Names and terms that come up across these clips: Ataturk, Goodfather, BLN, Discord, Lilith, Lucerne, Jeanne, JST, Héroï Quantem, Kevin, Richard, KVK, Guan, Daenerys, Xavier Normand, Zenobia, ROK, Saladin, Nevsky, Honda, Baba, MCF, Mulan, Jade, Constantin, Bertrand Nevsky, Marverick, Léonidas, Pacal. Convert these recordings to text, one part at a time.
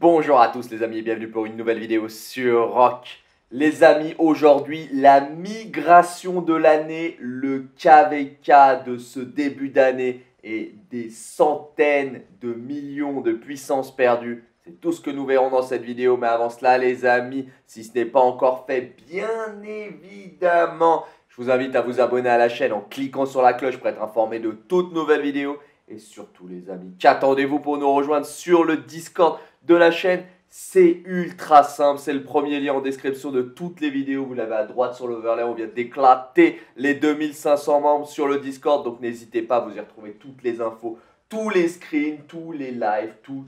Bonjour à tous les amis et bienvenue pour une nouvelle vidéo sur ROK. Les amis, aujourd'hui, la migration de l'année, le KVK de ce début d'année et des centaines de millions de puissances perdues. C'est tout ce que nous verrons dans cette vidéo, mais avant cela les amis, si ce n'est pas encore fait, bien évidemment, je vous invite à vous abonner à la chaîne en cliquant sur la cloche pour être informé de toutes nouvelles vidéos. Et surtout les amis, qu'attendez-vous pour nous rejoindre sur le Discord de la chaîne? C'est ultra simple, c'est le premier lien en description de toutes les vidéos, vous l'avez à droite sur l'overlay, on vient d'éclater les 2500 membres sur le Discord, donc n'hésitez pas, vous y retrouvez toutes les infos, tous les screens, tous les lives, tout.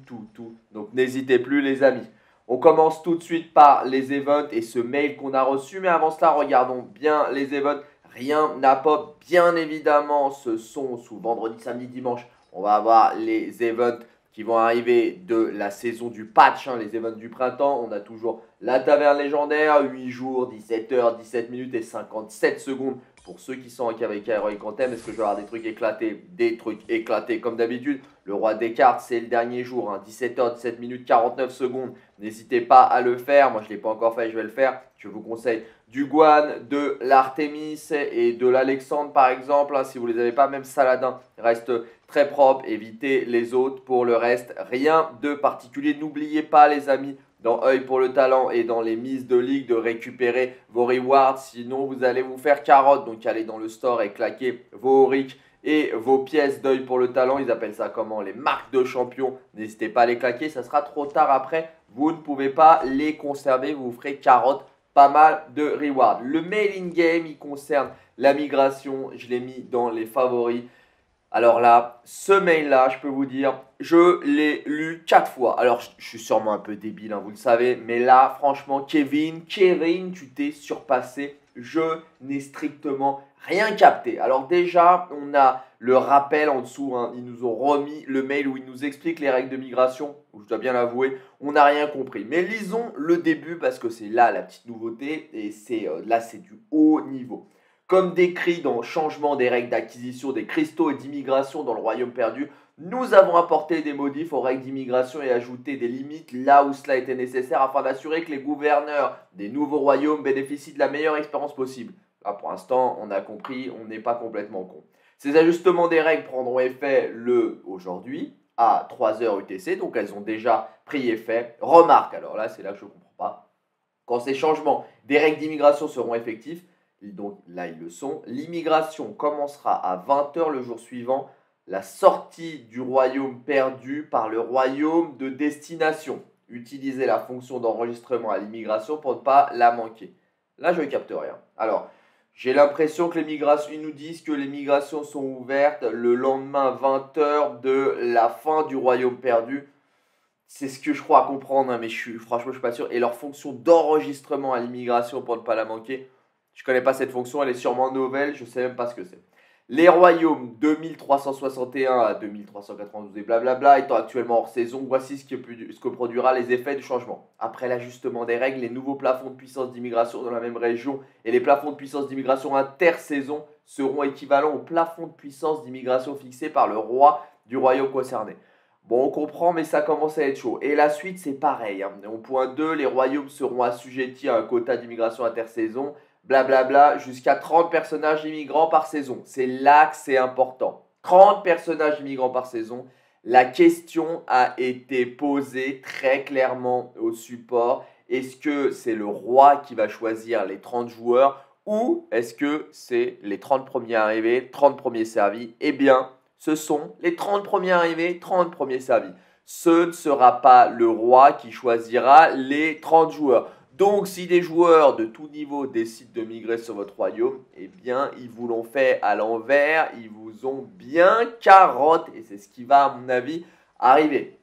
Donc n'hésitez plus les amis. On commence tout de suite par les events et ce mail qu'on a reçu. Mais avant cela, regardons bien les events. Rien n'a pop. Bien évidemment, ce sont sous vendredi, samedi, dimanche. On va avoir les events qui vont arriver de la saison du patch, hein, les events du printemps. On a toujours la taverne légendaire, 8 jours, 17h, 17 minutes et 57 secondes. Pour ceux qui sont en KVK Héroï Quantem, est-ce que je vais avoir des trucs éclatés comme d'habitude? Le roi des cartes, c'est le dernier jour, hein, 17h, 17 minutes, 49 secondes. N'hésitez pas à le faire. Moi, je ne l'ai pas encore fait, je vais le faire. Je vous conseille du Guan, de l'Artémis et de l'Alexandre, par exemple. Hein, si vous ne les avez pas, même Saladin reste très propre. Évitez les autres. Pour le reste, rien de particulier. N'oubliez pas, les amis, dans œil pour le talent et dans les mises de ligue, de récupérer vos rewards. Sinon, vous allez vous faire carotte. Donc, allez dans le store et claquez vos aurics et vos pièces d'œil pour le talent. Ils appellent ça comment? Les marques de champion. N'hésitez pas à les claquer. Ça sera trop tard après. Vous ne pouvez pas les conserver. Vous vous ferez carotte. Pas mal de rewards. Le mail in-game, il concerne la migration. Je l'ai mis dans les favoris. Alors là, ce mail-là, je peux vous dire, je l'ai lu 4 fois. Alors, je suis sûrement un peu débile, hein, vous le savez. Mais là, franchement, Kevin, tu t'es surpassé. Je n'ai strictement rien capté. Alors déjà, on a le rappel en dessous. Hein, ils nous ont remis le mail où ils nous expliquent les règles de migration. Je dois bien l'avouer, on n'a rien compris. Mais lisons le début parce que c'est là la petite nouveauté. Et là, c'est du haut niveau. Comme décrit dans changement des règles d'acquisition des cristaux et d'immigration dans le royaume perdu, nous avons apporté des modifs aux règles d'immigration et ajouté des limites là où cela était nécessaire afin d'assurer que les gouverneurs des nouveaux royaumes bénéficient de la meilleure expérience possible. Là, pour l'instant, on a compris, on n'est pas complètement con. Ces ajustements des règles prendront effet aujourd'hui à 3h UTC, donc elles ont déjà pris effet. Remarque, alors là, c'est là que je ne comprends pas. Quand ces changements des règles d'immigration seront effectifs, donc là, ils le sont, l'immigration commencera à 20h le jour suivant la sortie du royaume perdu par le royaume de destination. Utilisez la fonction d'enregistrement à l'immigration pour ne pas la manquer. Là, je ne capte rien. Alors, j'ai l'impression que les migrations, ils nous disent que les migrations sont ouvertes le lendemain 20h de la fin du royaume perdu. C'est ce que je crois comprendre, hein, mais franchement, je ne suis pas sûr. Et leur fonction d'enregistrement à l'immigration pour ne pas la manquer, je ne connais pas cette fonction, elle est sûrement nouvelle, je ne sais même pas ce que c'est. Les royaumes 2361 à 2392 et blablabla étant actuellement hors saison, voici ce que produira les effets du changement. Après l'ajustement des règles, les nouveaux plafonds de puissance d'immigration dans la même région et les plafonds de puissance d'immigration intersaison seront équivalents aux plafonds de puissance d'immigration fixés par le roi du royaume concerné. Bon, on comprend, mais ça commence à être chaud. Et la suite, c'est pareil. Hein. En point 2, les royaumes seront assujettis à un quota d'immigration intersaison. Blablabla, jusqu'à 30 personnages immigrants par saison. C'est là que c'est important. 30 personnages immigrants par saison. La question a été posée très clairement au support. Est-ce que c'est le roi qui va choisir les 30 joueurs ou est-ce que c'est les 30 premiers arrivés, 30 premiers servis? Eh bien, ce sont les 30 premiers arrivés, 30 premiers servis. Ce ne sera pas le roi qui choisira les 30 joueurs. Donc, si des joueurs de tout niveau décident de migrer sur votre royaume, eh bien, ils vous l'ont fait à l'envers, ils vous ont bien carotte. Et c'est ce qui va, à mon avis, arriver.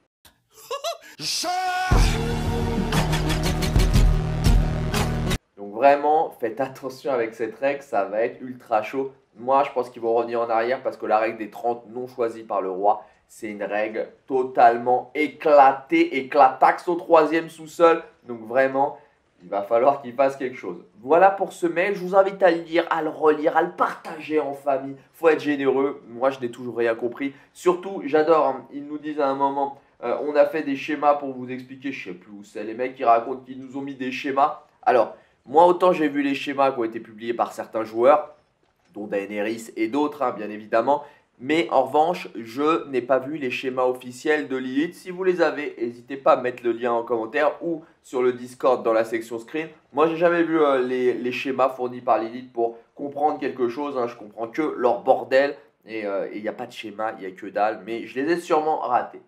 Donc, vraiment, faites attention avec cette règle, ça va être ultra chaud. Moi, je pense qu'ils vont revenir en arrière parce que la règle des 30 non choisie par le roi, c'est une règle totalement éclatée, éclataxe au troisième sous-sol. Donc, vraiment... Il va falloir qu'il fasse quelque chose. Voilà pour ce mail. Je vous invite à le lire, à le relire, à le partager en famille. Faut être généreux. Moi, je n'ai toujours rien compris. Surtout, j'adore, hein, ils nous disent à un moment, on a fait des schémas pour vous expliquer. Je sais plus où c'est. Les mecs qui racontent qu'ils nous ont mis des schémas. Alors, moi, autant j'ai vu les schémas qui ont été publiés par certains joueurs, dont Daenerys et d'autres, hein, bien évidemment. Mais en revanche, je n'ai pas vu les schémas officiels de Lilith. Si vous les avez, n'hésitez pas à mettre le lien en commentaire ou sur le Discord dans la section screen. Moi, j'ai jamais vu les schémas fournis par Lilith pour comprendre quelque chose. Hein. Je comprends que leur bordel et il n'y a pas de schéma, il n'y a que dalle. Mais je les ai sûrement ratés.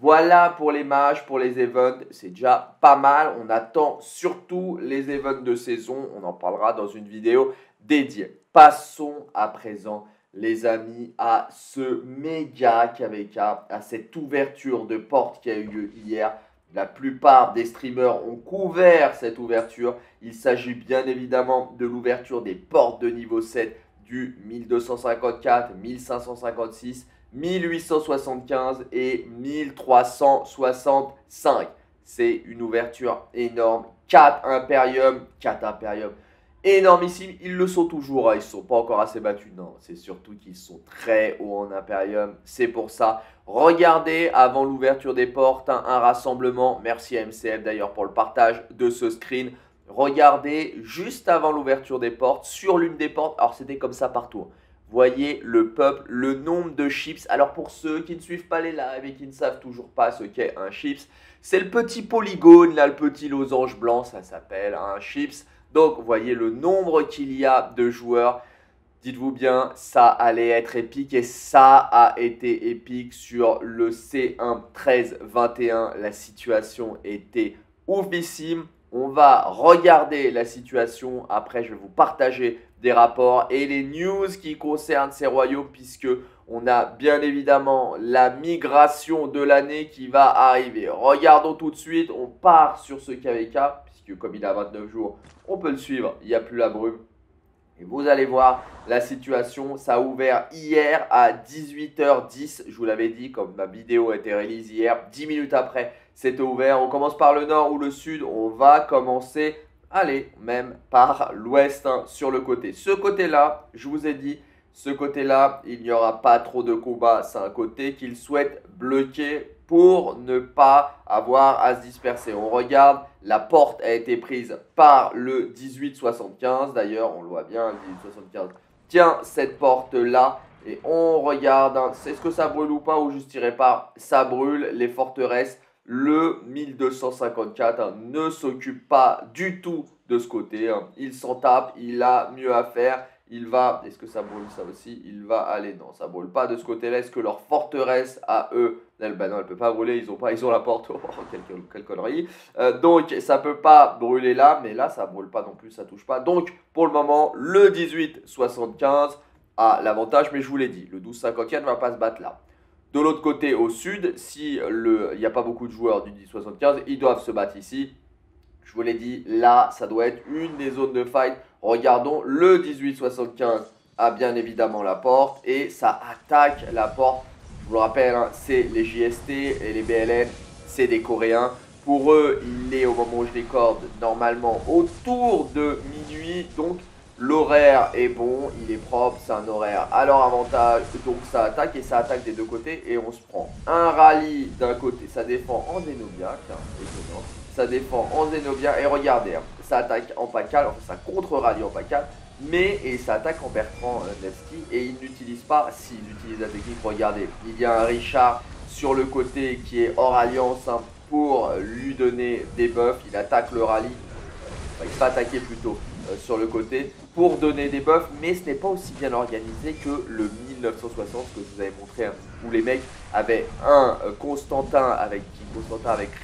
Voilà pour les matchs, pour les events. C'est déjà pas mal. On attend surtout les events de saison. On en parlera dans une vidéo dédiée. Passons à présent, les amis, à ce méga KVK, à cette ouverture de porte qui a eu lieu hier. La plupart des streamers ont couvert cette ouverture. Il s'agit bien évidemment de l'ouverture des portes de niveau 7 du 1254, 1556, 1875 et 1365. C'est une ouverture énorme. 4 impériums. Énormissime, ils le sont toujours, hein. Ils ne sont pas encore assez battus, non, c'est surtout qu'ils sont très hauts en Imperium, c'est pour ça. Regardez avant l'ouverture des portes, hein, un rassemblement, merci à MCF d'ailleurs pour le partage de ce screen. Regardez juste avant l'ouverture des portes, sur l'une des portes, alors c'était comme ça partout, hein. Voyez le peuple, le nombre de chips. Alors pour ceux qui ne suivent pas les lives et qui ne savent toujours pas ce qu'est un chips, c'est le petit polygone, là, le petit losange blanc, ça s'appelle un chips. Donc, voyez le nombre qu'il y a de joueurs. Dites-vous bien, ça allait être épique et ça a été épique sur le C1 13-21. La situation était oufissime. On va regarder la situation. Après, je vais vous partager des rapports et les news qui concernent ces royaumes puisque on a bien évidemment la migration de l'année qui va arriver. Regardons tout de suite. On part sur ce KVK. Comme il a 29 jours, on peut le suivre, il n'y a plus la brume. Et vous allez voir la situation, ça a ouvert hier à 18h10, je vous l'avais dit, comme ma vidéo a été réalisée hier, 10 minutes après, c'était ouvert. On commence par le nord ou le sud, on va commencer, allez, même par l'ouest, hein, sur le côté. Ce côté-là, je vous ai dit, ce côté-là, il n'y aura pas trop de combats, c'est un côté qu'ils souhaitent bloquer pour ne pas avoir à se disperser. On regarde, la porte a été prise par le 1875. D'ailleurs, on le voit bien, le 1875 tient cette porte-là. Et on regarde, hein, c'est ce que ça brûle ou pas, ou juste tirer par, ça brûle les forteresses. Le 1254, hein, ne s'occupe pas du tout de ce côté. Hein. Il s'en tape, il a mieux à faire. Il va, est-ce que ça brûle ça aussi? Il va aller, non, ça brûle pas de ce côté-là. Est-ce que leur forteresse à eux, elle, ben non, elle peut pas brûler, ils ont la porte, oh, quelle connerie. Donc, ça peut pas brûler là, mais là, ça brûle pas non plus, ça touche pas. Donc, pour le moment, le 1875 a l'avantage, mais je vous l'ai dit, le 1254 va pas se battre là. De l'autre côté, au sud, si il n'y a pas beaucoup de joueurs du 1875, ils doivent se battre ici. Je vous l'ai dit, là, ça doit être une des zones de fight. Regardons, le 1875 a bien évidemment la porte et ça attaque la porte. Je vous le rappelle, hein, c'est les JST et les BLN, c'est des Coréens. Pour eux, il est au moment où je décorde normalement autour de minuit. Donc l'horaire est bon, il est propre, c'est un horaire à leur avantage. Donc ça attaque et ça attaque des deux côtés et on se prend un rallye d'un côté. Ça défend en Zenobia, tiens, étonnant. Ça défend en Zenobia et regardez, hein, ça attaque en Pacal, enfin ça contre-rallie en Pacal, mais et ça attaque en Bertrand Nevsky et il n'utilise pas, s'il utilise la technique, regardez, il y a un Richard sur le côté qui est hors alliance, hein, pour lui donner des buffs, il attaque le rallye, il va attaquer plutôt sur le côté pour donner des buffs, mais ce n'est pas aussi bien organisé que le 1960 que je vous avais montré, hein, où les mecs avaient un Constantin avec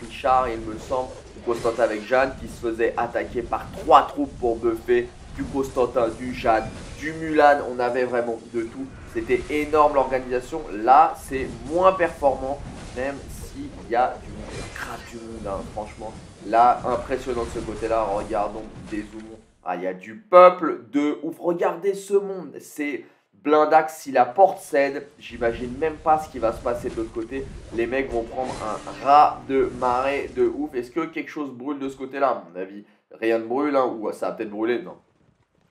Richard, il me semble, Constantin avec Jeanne qui se faisait attaquer par 3 troupes pour buffer du Constantin, du Jade, du Mulan. On avait vraiment de tout. C'était énorme l'organisation. Là, c'est moins performant, même s'il y a du monde. Ça craque du monde, hein, franchement. Là, impressionnant de ce côté-là. Regardons, dézoomons. Ah, il y a du peuple de ouf. Regardez ce monde. C'est blindax. Si la porte cède, j'imagine même pas ce qui va se passer de l'autre côté. Les mecs vont prendre un raz de marée de ouf. Est-ce que quelque chose brûle de ce côté-là? À mon avis, rien ne brûle, hein, ou ça a peut-être brûlé, non.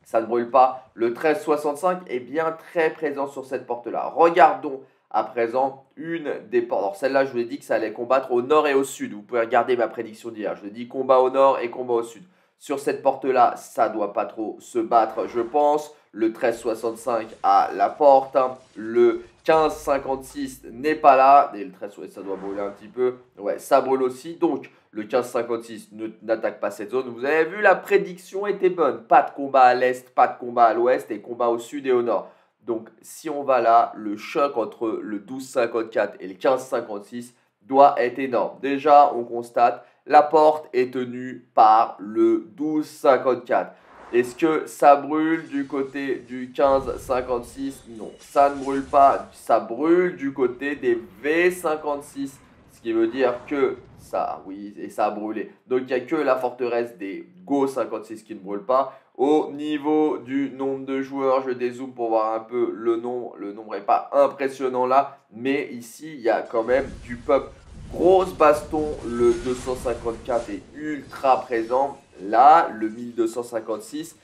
Ça ne brûle pas. Le 1365 est bien très présent sur cette porte-là. Regardons à présent une des portes. Alors celle-là, je vous ai dit que ça allait combattre au nord et au sud. Vous pouvez regarder ma prédiction d'hier. Je vous ai dit combat au nord et combat au sud. Sur cette porte-là, ça ne doit pas trop se battre, je pense. Le 1365 à la porte. Hein. Le 1556 n'est pas là. Et le 13, ça doit brûler un petit peu. Ouais, ça brûle aussi. Donc, le 1556 n'attaque pas cette zone. Vous avez vu, la prédiction était bonne. Pas de combat à l'est, pas de combat à l'ouest et combat au sud et au nord. Donc, si on va là, le choc entre le 1254 et le 1556 doit être énorme. Déjà, on constate, la porte est tenue par le 1254. Est-ce que ça brûle du côté du 1556? Non, ça ne brûle pas. Ça brûle du côté des V56. Ce qui veut dire que ça, oui, et ça a brûlé. Donc, il n'y a que la forteresse des Go56 qui ne brûle pas. Au niveau du nombre de joueurs, je dézoome pour voir un peu le nombre. Le nombre n'est pas impressionnant là. Mais ici, il y a quand même du peuple. Grosse baston, le 254 est ultra présent. Là, le 1256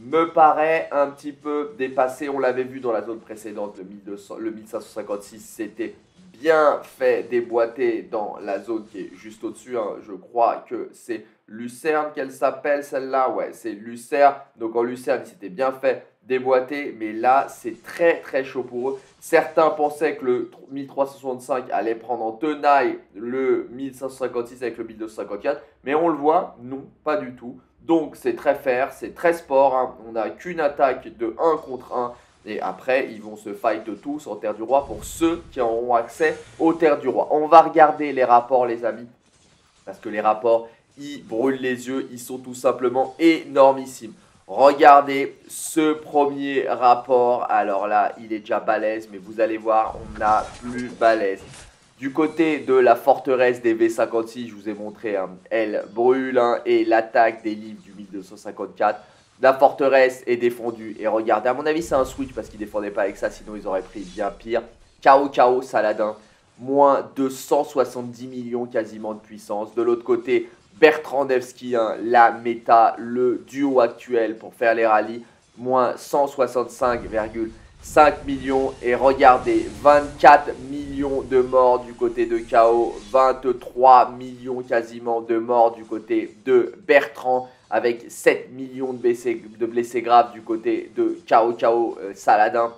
me paraît un petit peu dépassé. On l'avait vu dans la zone précédente, le 1556 s'était bien fait déboîter dans la zone qui est juste au-dessus. Hein. Je crois que c'est Lucerne qu'elle s'appelle celle-là. Ouais, c'est Lucerne. Donc en Lucerne, il s'était bien fait déboîter. Mais là, c'est très très chaud pour eux. Certains pensaient que le 1365 allait prendre en tenaille le 1556 avec le 1254. Mais on le voit, non, pas du tout. Donc c'est très fair, c'est très sport. Hein. On n'a qu'une attaque de 1 contre 1. Et après, ils vont se fight tous en Terre du Roi pour ceux qui auront accès aux Terres du Roi. On va regarder les rapports, les amis. Parce que les rapports, ils brûlent les yeux. Ils sont tout simplement énormissimes. Regardez ce premier rapport. Alors là, il est déjà balèze. Mais vous allez voir, on a plus balèze. Du côté de la forteresse des V56, je vous ai montré, hein, elle brûle. Hein, et l'attaque des livres du 1254. La forteresse est défendue et regardez, à mon avis c'est un switch parce qu'ils ne défendaient pas avec ça, sinon ils auraient pris bien pire. KO Saladin, moins de 170 millions quasiment de puissance. De l'autre côté, Bertrand Nevsky, hein, la méta, le duo actuel pour faire les rallyes, moins 165,5 millions. Et regardez, 24 millions de morts du côté de KO, 23 millions quasiment de morts du côté de Bertrand. Avec 7 millions de blessés graves du côté de KO Saladin.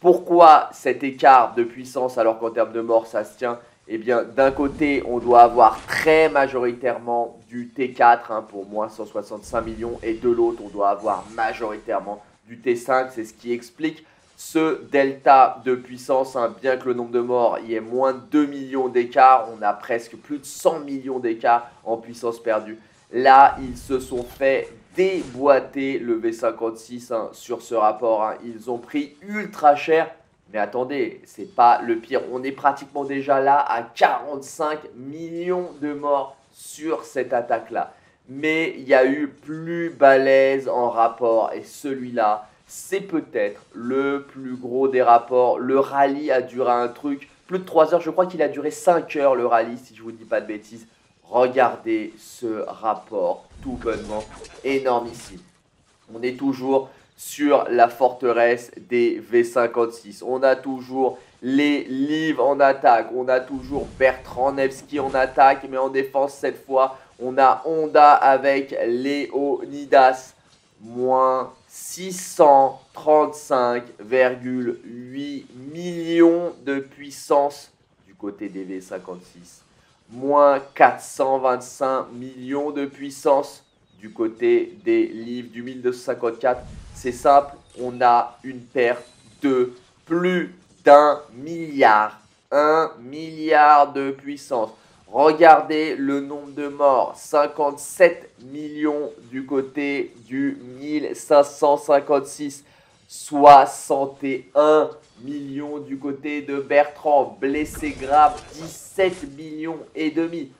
Pourquoi cet écart de puissance alors qu'en termes de mort ça se tient? Eh bien d'un côté on doit avoir très majoritairement du T4, hein, pour moins 165 millions. Et de l'autre on doit avoir majoritairement du T5. C'est ce qui explique ce delta de puissance, hein. Bien que le nombre de morts y ait moins de 2 millions d'écart, on a presque plus de 100 millions d'écart en puissance perdue. Là, ils se sont fait déboîter le V56, hein, sur ce rapport. Hein. Ils ont pris ultra cher. Mais attendez, c'est pas le pire. On est pratiquement déjà là à 45 millions de morts sur cette attaque-là. Mais il y a eu plus balèze en rapport. Et celui-là, c'est peut-être le plus gros des rapports. Le rallye a duré un truc. Plus de 3 heures, je crois qu'il a duré 5 heures le rallye, si je vous dis pas de bêtises. Regardez ce rapport tout bonnement énormissime. On est toujours sur la forteresse des V56. On a toujours les livres en attaque. On a toujours Bertrand Nevsky en attaque. Mais en défense, cette fois, on a Honda avec Léonidas. Moins 635,8 millions de puissance du côté des V56. Moins 425 millions de puissance du côté des livres du 1254. C'est simple, on a une perte de plus d'un milliard. 1 milliard de puissance. Regardez le nombre de morts. 57 millions du côté du 1556. 61 millions du côté de Bertrand. Blessé grave, 17 millions et demi.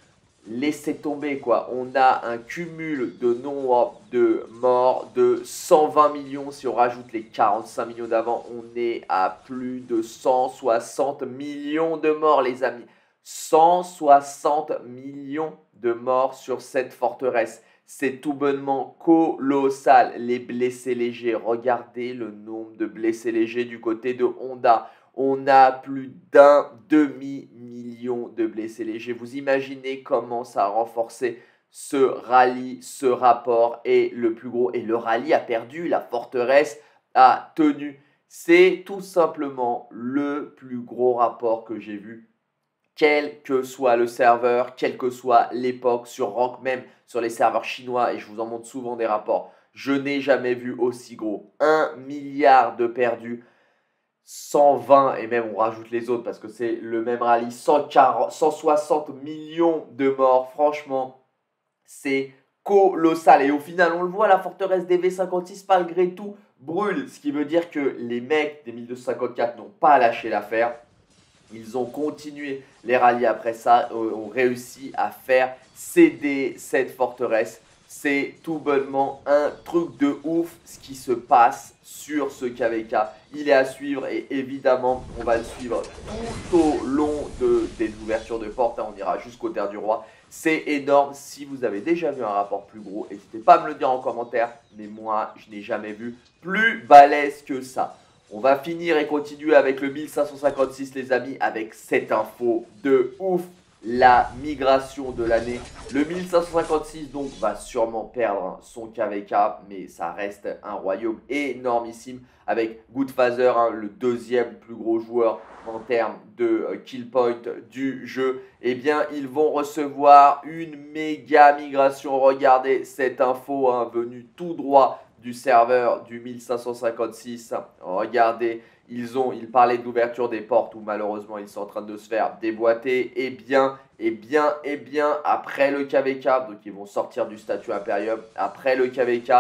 Laissez tomber quoi. On a un cumul de nombre de morts de 120 millions. Si on rajoute les 45 millions d'avant, on est à plus de 160 millions de morts les amis. 160 millions de morts sur cette forteresse. C'est tout bonnement colossal. Les blessés légers, regardez le nombre de blessés légers du côté de Honda. On a plus d'un demi-million de blessés légers. Vous imaginez comment ça a renforcé ce rallye, ce rapport est le plus gros. Et le rallye a perdu, la forteresse a tenu. C'est tout simplement le plus gros rapport que j'ai vu. Quel que soit le serveur, quelle que soit l'époque, sur ROK même, sur les serveurs chinois, et je vous en montre souvent des rapports, je n'ai jamais vu aussi gros. 1 milliard de perdus, 120, et même on rajoute les autres parce que c'est le même rallye, 160 millions de morts, franchement, c'est colossal. Et au final, on le voit, la forteresse des V56, malgré tout, brûle, ce qui veut dire que les mecs des 1254 n'ont pas lâché l'affaire. Ils ont continué les rallyes après ça, ont réussi à faire céder cette forteresse. C'est tout bonnement un truc de ouf ce qui se passe sur ce KVK. Il est à suivre et évidemment, on va le suivre tout au long des ouvertures de porte. On ira jusqu'au terre du roi. C'est énorme. Si vous avez déjà vu un rapport plus gros, n'hésitez pas à me le dire en commentaire. Mais moi, je n'ai jamais vu plus balèze que ça. On va finir et continuer avec le 1556, les amis, avec cette info de ouf, la migration de l'année. Le 1556, donc, va sûrement perdre son KVK, mais ça reste un royaume énormissime avec Goodfather, hein, le deuxième plus gros joueur en termes de kill point du jeu. Eh bien, ils vont recevoir une méga migration. Regardez cette info, hein, venue tout droit du serveur du 1556. Regardez, ils parlaient d'ouverture des portes où malheureusement ils sont en train de se faire déboîter. Et bien, après le KVK, donc ils vont sortir du statut impérium. Après le KVK,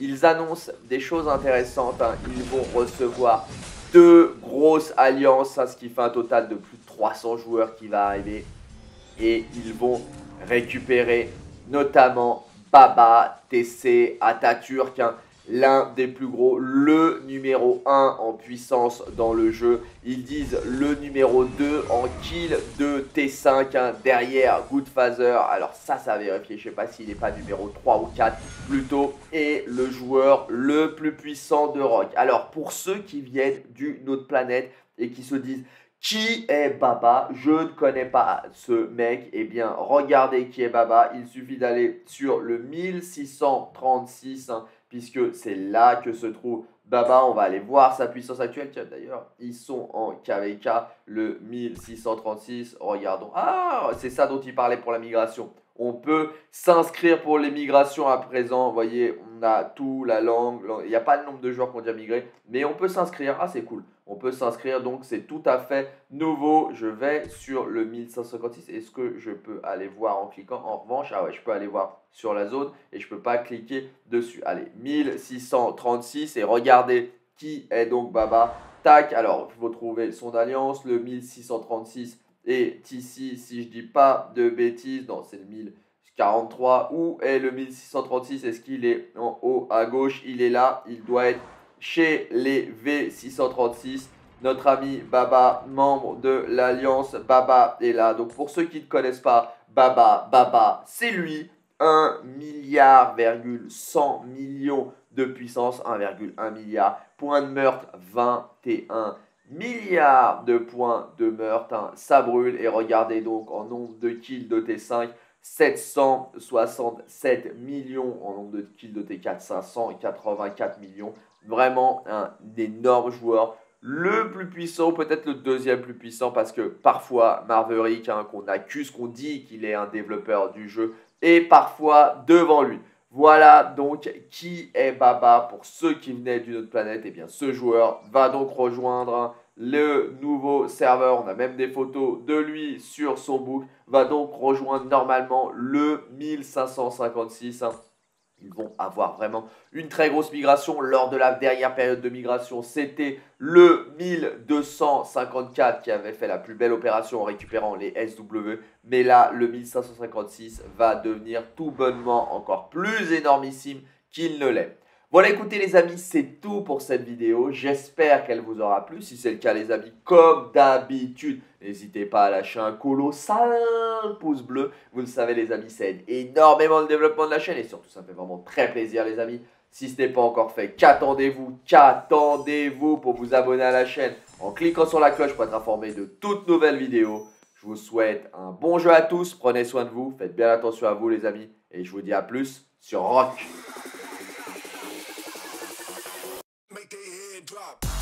ils annoncent des choses intéressantes, hein. Ils vont recevoir deux grosses alliances, hein, ce qui fait un total de plus de 300 joueurs qui va arriver. Et ils vont récupérer notamment Baba, TC, Ataturk, hein, l'un des plus gros, le numéro 1 en puissance dans le jeu. Ils disent le numéro 2 en kill de T5, hein, derrière Goodfather. Alors ça vérifier, je ne sais pas s'il n'est pas numéro 3 ou 4 plutôt. Et le joueur le plus puissant de ROK. Alors pour ceux qui viennent d'une autre planète et qui se disent qui est Baba? Je ne connais pas ce mec. Eh bien, regardez qui est Baba. Il suffit d'aller sur le 1636, hein, puisque c'est là que se trouve Baba. On va aller voir sa puissance actuelle. Tiens, d'ailleurs, ils sont en KVK, le 1636. Regardons. Ah, c'est ça dont il parlait pour la migration. On peut s'inscrire pour les migrations à présent. Vous voyez, on a tout, la langue. Il n'y a pas le nombre de joueurs qui ont déjà migré. Mais on peut s'inscrire. Ah, c'est cool. On peut s'inscrire. Donc, c'est tout à fait nouveau. Je vais sur le 1556. Est-ce que je peux aller voir en cliquant? En revanche, ah ouais, je peux aller voir sur la zone. Et je ne peux pas cliquer dessus. Allez, 1636. Et regardez qui est donc Baba. Tac. Alors, il faut trouver son alliance. Le 1636. Et ici, si je dis pas de bêtises, non, c'est le 1043. Où est le 1636? Est-ce qu'il est en haut à gauche? Il est là, il doit être chez les V636. Notre ami Baba, membre de l'Alliance, Baba est là. Donc pour ceux qui ne connaissent pas Baba, c'est lui. 1,1 milliard de puissance, 1,1 milliard. Point de meurtre, 21 milliards de points de meurtre, hein, ça brûle. Et regardez donc en nombre de kills de T5, 767 millions. En nombre de kills de T4, 584 millions. Vraiment un énorme joueur. Le plus puissant, peut-être le deuxième plus puissant, parce que parfois Marverick, hein, qu'on accuse, qu'on dit qu'il est un développeur du jeu, et parfois devant lui. Voilà donc qui est Baba. Pour ceux qui venaient d'une autre planète, et bien ce joueur va donc rejoindre le nouveau serveur. On a même des photos de lui sur son book. Va donc rejoindre normalement le 1556. Ils vont avoir vraiment une très grosse migration. Lors de la dernière période de migration, c'était le 1254 qui avait fait la plus belle opération en récupérant les SW. Mais là, le 1556 va devenir tout bonnement encore plus énormissime qu'il ne l'est. Voilà, écoutez les amis, c'est tout pour cette vidéo. J'espère qu'elle vous aura plu. Si c'est le cas les amis, comme d'habitude, n'hésitez pas à lâcher un colossal pouce bleu. Vous le savez les amis, ça aide énormément le développement de la chaîne. Et surtout, ça me fait vraiment très plaisir les amis. Si ce n'est pas encore fait, qu'attendez-vous pour vous abonner à la chaîne en cliquant sur la cloche pour être informé de toutes nouvelles vidéos. Je vous souhaite un bon jeu à tous. Prenez soin de vous. Faites bien attention à vous les amis. Et je vous dis à plus sur ROK. Drop.